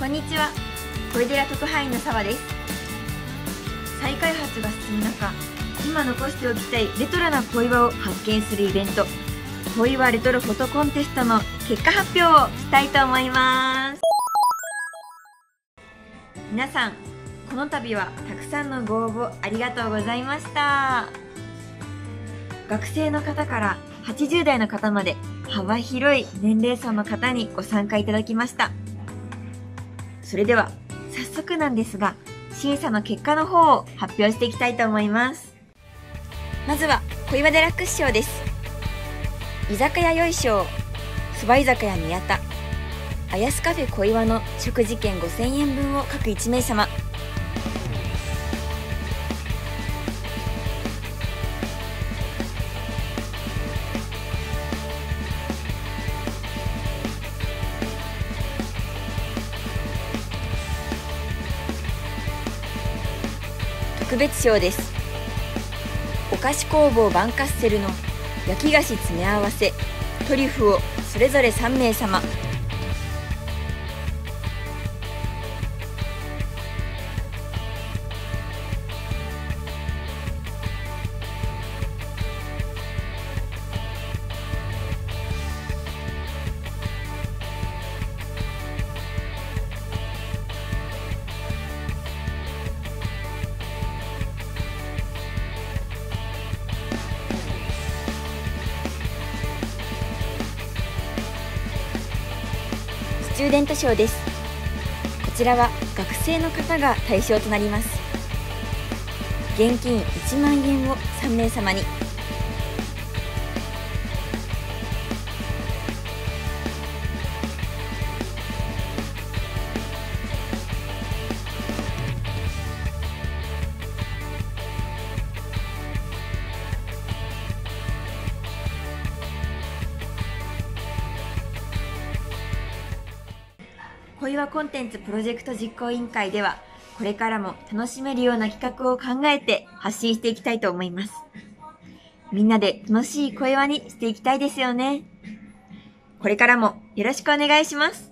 こんにちは、小出寺特派員の澤です。再開発が進む中、今残しておきたいレトロな小岩を発見するイベント、小岩レトロフォトコンテストの結果発表をしたいと思います。皆さん、この度はたくさんのご応募ありがとうございました。学生の方から80代の方まで幅広い年齢層の方にご参加いただきました。それでは早速なんですが、審査の結果の方を発表していきたいと思います。まずは小岩寺屈賞です。居酒屋よいしょう、そば居酒屋宮田、あやすカフェ小岩の食事券5000円分を各1名様。特別賞です。お菓子工房バンカッセルの焼き菓子詰め合わせトリュフをそれぞれ3名様。スチューデント賞です。こちらは学生の方が対象となります。現金1万円を3名様に。小岩コンテンツプロジェクト実行委員会では、これからも楽しめるような企画を考えて発信していきたいと思います。みんなで楽しい小岩にしていきたいですよね。これからもよろしくお願いします。